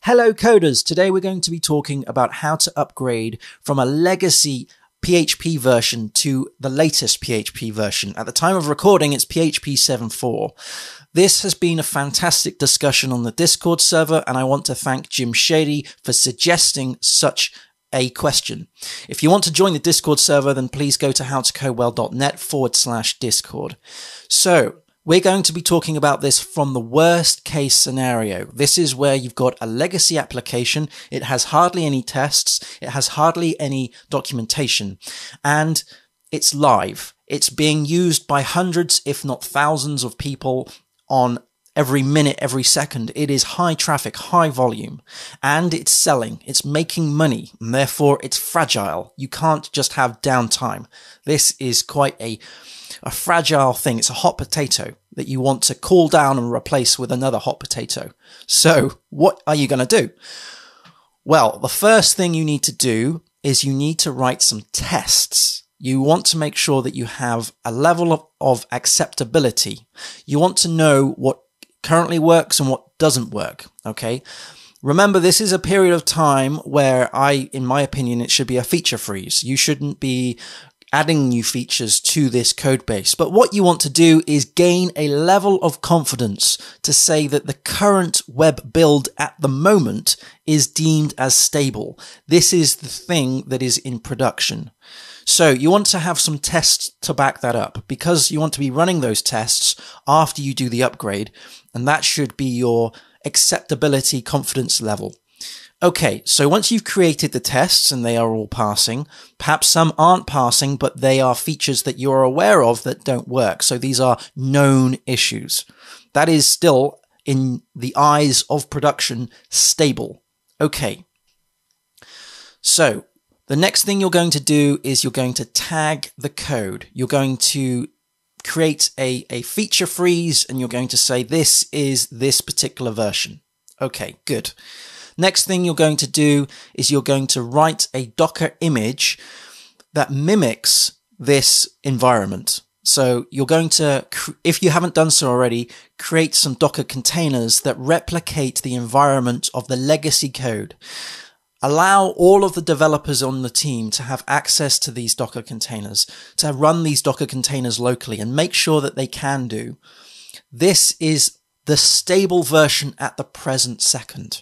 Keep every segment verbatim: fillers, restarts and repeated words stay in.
Hello coders, today we're going to be talking about how to upgrade from a legacy P H P version to the latest P H P version. At the time of recording, it's P H P seven point four. This has been a fantastic discussion on the Discord server, and I want to thank Jim Shady for suggesting such a question. If you want to join the Discord server, then please go to howtocodewell.net forward slash Discord. So, we're going to be talking about this from the worst case scenario. This is where you've got a legacy application. It has hardly any tests. It has hardly any documentation, and it's live. It's being used by hundreds, if not thousands of people on every minute, every second. It is high traffic, high volume, and it's selling. It's making money, and therefore it's fragile. You can't just have downtime. This is quite a A fragile thing. It's a hot potato that you want to cool down and replace with another hot potato. So what are you going to do? Well, the first thing you need to do is you need to write some tests. You want to make sure that you have a level of, of acceptability. You want to know what currently works and what doesn't work. Okay. Remember, this is a period of time where I, in my opinion, it should be a feature freeze. You shouldn't be adding new features to this code base. But what you want to do is gain a level of confidence to say that the current web build at the moment is deemed as stable. This is the thing that is in production. So you want to have some tests to back that up, because you want to be running those tests after you do the upgrade, and that should be your acceptability confidence level. Okay, so once you've created the tests and they are all passing, perhaps some aren't passing, but they are features that you're aware of that don't work. So these are known issues. That is still, in the eyes of production, stable. Okay. So the next thing you're going to do is you're going to tag the code. You're going to create a, a feature freeze, and you're going to say this is this particular version. Okay, good. Next thing you're going to do is you're going to write a Docker image that mimics this environment. So you're going to, if you haven't done so already, create some Docker containers that replicate the environment of the legacy code. Allow all of the developers on the team to have access to these Docker containers, to run these Docker containers locally, and make sure that they can do. This is the stable version at the present second.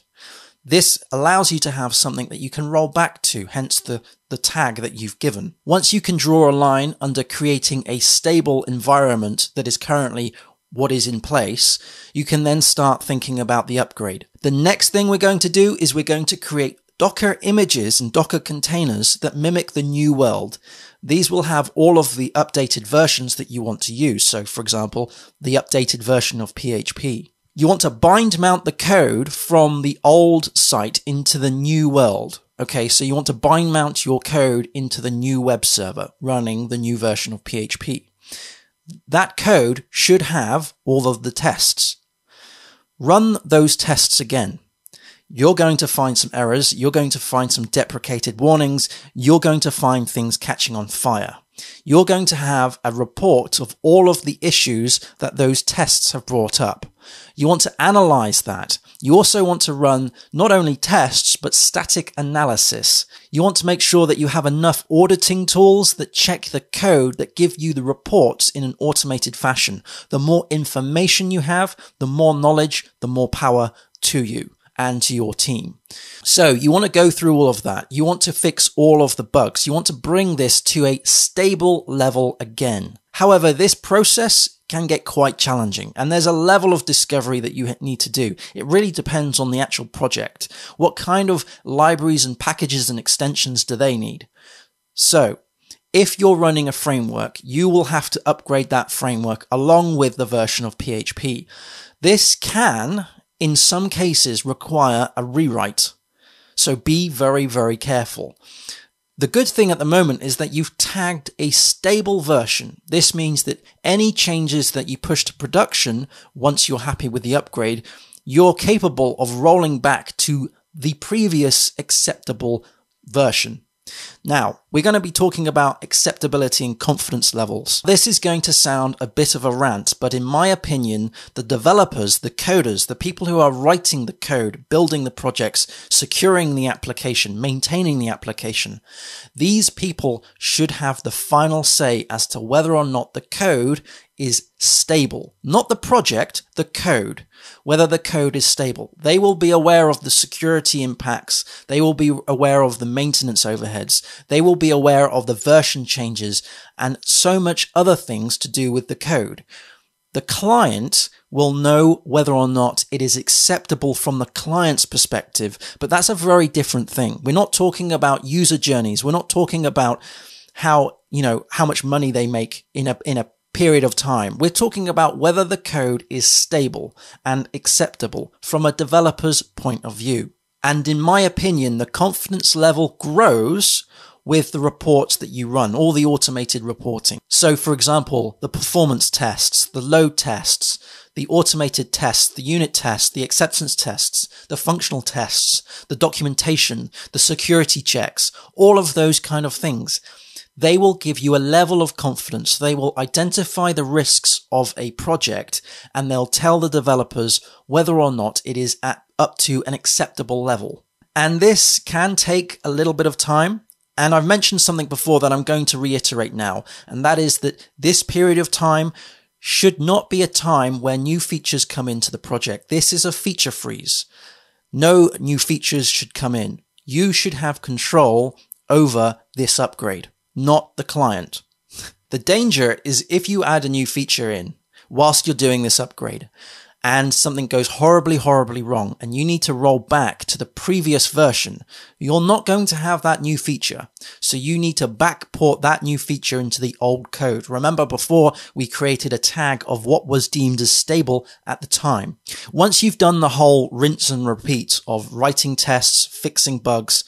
This allows you to have something that you can roll back to, hence the, the tag that you've given. Once you can draw a line under creating a stable environment that is currently what is in place, you can then start thinking about the upgrade. The next thing we're going to do is we're going to create Docker images and Docker containers that mimic the new world. These will have all of the updated versions that you want to use. So, for example, the updated version of P H P. You want to bind mount the code from the old site into the new world. Okay, so you want to bind mount your code into the new web server running the new version of P H P. That code should have all of the tests. Run those tests again. You're going to find some errors. You're going to find some deprecated warnings. You're going to find things catching on fire. You're going to have a report of all of the issues that those tests have brought up. You want to analyze that. You also want to run not only tests, but static analysis. You want to make sure that you have enough auditing tools that check the code, that give you the reports in an automated fashion. The more information you have, the more knowledge, the more power to you and to your team. So you want to go through all of that. You want to fix all of the bugs. You want to bring this to a stable level again. However, this process can get quite challenging, and there's a level of discovery that you need to do. It really depends on the actual project. What kind of libraries and packages and extensions do they need? So if you're running a framework, you will have to upgrade that framework along with the version of P H P. This can, in some cases, require a rewrite. So be very, very careful. The good thing at the moment is that you've tagged a stable version. This means that any changes that you push to production, once you're happy with the upgrade, you're capable of rolling back to the previous acceptable version. Now, we're going to be talking about acceptability and confidence levels. This is going to sound a bit of a rant, but in my opinion, the developers, the coders, the people who are writing the code, building the projects, securing the application, maintaining the application, these people should have the final say as to whether or not the code is stable. Not the project, the code. Whether the code is stable. They will be aware of the security impacts. They will be aware of the maintenance overheads. They will be aware of the version changes and so much other things to do with the code. The client will know whether or not it is acceptable from the client's perspective, but that's a very different thing. We're not talking about user journeys. We're not talking about how, you know, how much money they make in a, in a, period of time. We're talking about whether the code is stable and acceptable from a developer's point of view. And in my opinion, the confidence level grows with the reports that you run, all the automated reporting. So for example, the performance tests, the load tests, the automated tests, the unit tests, the acceptance tests, the functional tests, the documentation, the security checks, all of those kind of things. They will give you a level of confidence. They will identify the risks of a project and they'll tell the developers whether or not it is at up to an acceptable level. And this can take a little bit of time. And I've mentioned something before that I'm going to reiterate now, and that is that this period of time should not be a time where new features come into the project. This is a feature freeze. No new features should come in. You should have control over this upgrade, not the client. The danger is if you add a new feature in whilst you're doing this upgrade and something goes horribly, horribly wrong and you need to roll back to the previous version, you're not going to have that new feature. So you need to backport that new feature into the old code. Remember before we created a tag of what was deemed as stable at the time. Once you've done the whole rinse and repeat of writing tests, fixing bugs,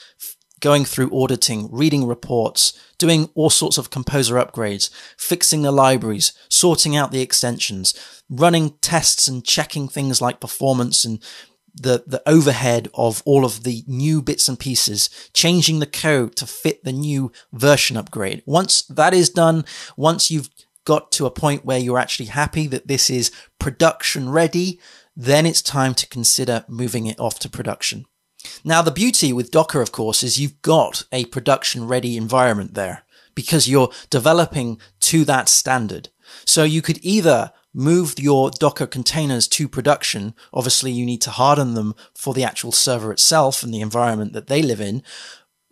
going through auditing, reading reports, doing all sorts of composer upgrades, fixing the libraries, sorting out the extensions, running tests and checking things like performance and the, the overhead of all of the new bits and pieces, changing the code to fit the new version upgrade. Once that is done, once you've got to a point where you're actually happy that this is production ready, then it's time to consider moving it off to production. Now, the beauty with Docker, of course, is you've got a production ready environment there because you're developing to that standard. So you could either move your Docker containers to production. Obviously, you need to harden them for the actual server itself and the environment that they live in.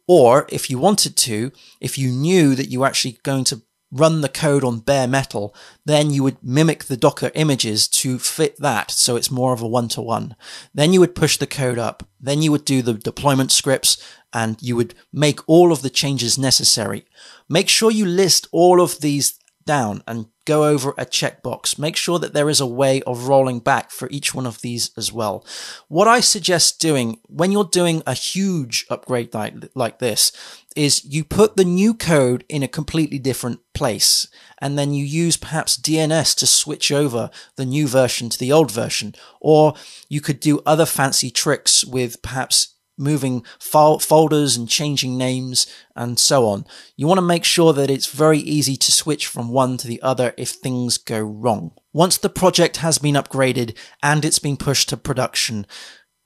Or if you wanted to, if you knew that you were actually going to run the code on bare metal, then you would mimic the Docker images to fit that. So it's more of a one-to-one. Then you would push the code up. Then you would do the deployment scripts and you would make all of the changes necessary. Make sure you list all of these down and go over a checkbox. Make sure that there is a way of rolling back for each one of these as well. What I suggest doing when you're doing a huge upgrade like, like this is you put the new code in a completely different place, and then you use perhaps D N S to switch over the new version to the old version, or you could do other fancy tricks with perhaps moving file folders and changing names and so on. You want to make sure that it's very easy to switch from one to the other if things go wrong. Once the project has been upgraded and it's been pushed to production,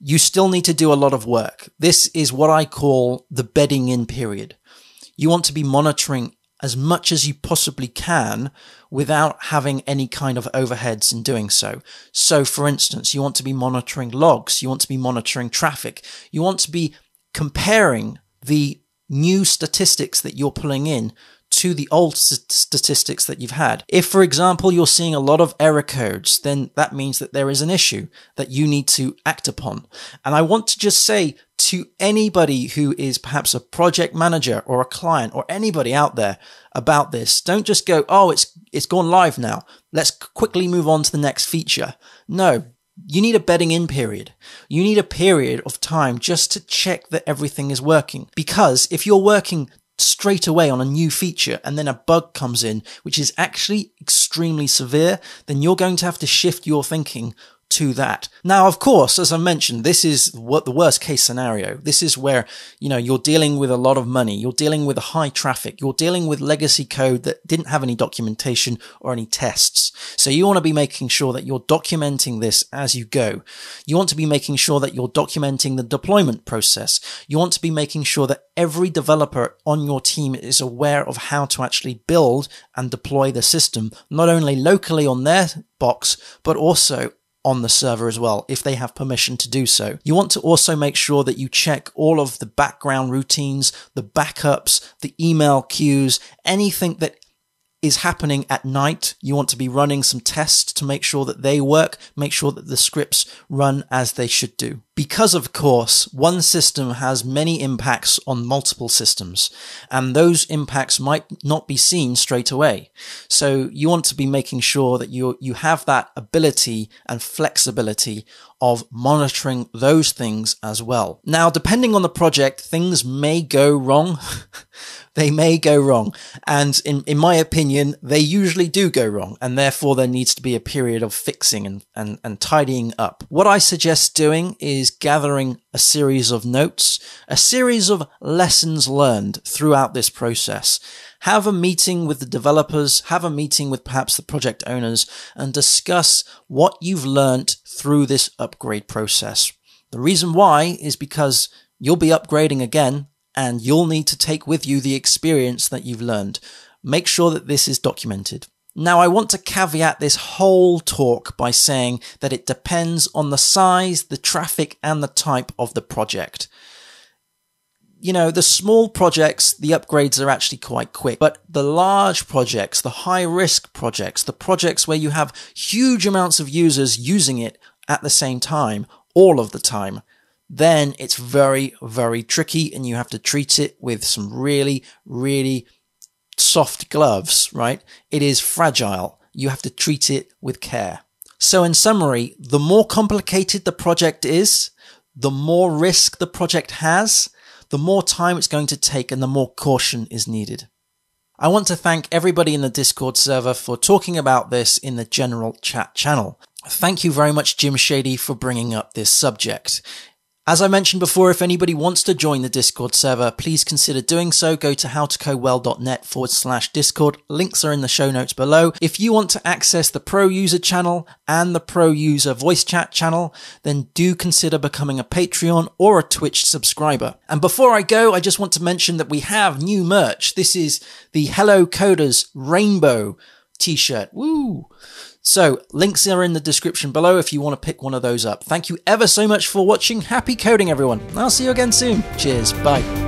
you still need to do a lot of work. This is what I call the bedding in period. You want to be monitoring as much as you possibly can without having any kind of overheads in doing so. So for instance, you want to be monitoring logs, you want to be monitoring traffic, you want to be comparing the new statistics that you're pulling in to the old st- statistics that you've had. If, for example, you're seeing a lot of error codes, then that means that there is an issue that you need to act upon. And I want to just say to anybody who is perhaps a project manager or a client or anybody out there about this, don't just go, oh, it's it's gone live now, let's quickly move on to the next feature. No, you need a bedding in period. You need a period of time just to check that everything is working. Because if you're working straight away on a new feature and then a bug comes in, which is actually extremely severe, then you're going to have to shift your thinking to that. Now, of course, as I mentioned, this is what the worst case scenario. This is where, you know, you're dealing with a lot of money. You're dealing with high traffic. You're dealing with legacy code that didn't have any documentation or any tests. So you want to be making sure that you're documenting this as you go. You want to be making sure that you're documenting the deployment process. You want to be making sure that every developer on your team is aware of how to actually build and deploy the system, not only locally on their box, but also on the server as well, if they have permission to do so. You want to also make sure that you check all of the background routines, the backups, the email queues, anything that is happening at night. You want to be running some tests to make sure that they work, make sure that the scripts run as they should do. Because of course, one system has many impacts on multiple systems, and those impacts might not be seen straight away. So you want to be making sure that you you have that ability and flexibility of monitoring those things as well. Now, depending on the project, things may go wrong. They may go wrong. And in, in my opinion, they usually do go wrong. And therefore, there needs to be a period of fixing and, and, and tidying up. What I suggest doing is is gathering a series of notes, a series of lessons learned throughout this process. Have a meeting with the developers, have a meeting with perhaps the project owners, and discuss what you've learned through this upgrade process. The reason why is because you'll be upgrading again, and you'll need to take with you the experience that you've learned. Make sure that this is documented. Now, I want to caveat this whole talk by saying that it depends on the size, the traffic, and the type of the project. You know, the small projects, the upgrades are actually quite quick, but the large projects, the high-risk projects, the projects where you have huge amounts of users using it at the same time, all of the time, then it's very, very tricky, and you have to treat it with some really, really soft gloves, right? It is fragile. You have to treat it with care. So in summary, the more complicated the project is, the more risk the project has, the more time it's going to take, and the more caution is needed. I want to thank everybody in the Discord server for talking about this in the general chat channel. Thank you very much, Jim Shady, for bringing up this subject. As I mentioned before, if anybody wants to join the Discord server, please consider doing so. Go to howtocodewell.net forward slash Discord. Links are in the show notes below. If you want to access the pro user channel and the pro user voice chat channel, then do consider becoming a Patreon or a Twitch subscriber. And before I go, I just want to mention that we have new merch. This is the Hello Coders Rainbow t-shirt. Woo! So links are in the description below if you want to pick one of those up. Thank you ever so much for watching. Happy coding, everyone. I'll see you again soon. Cheers. Bye.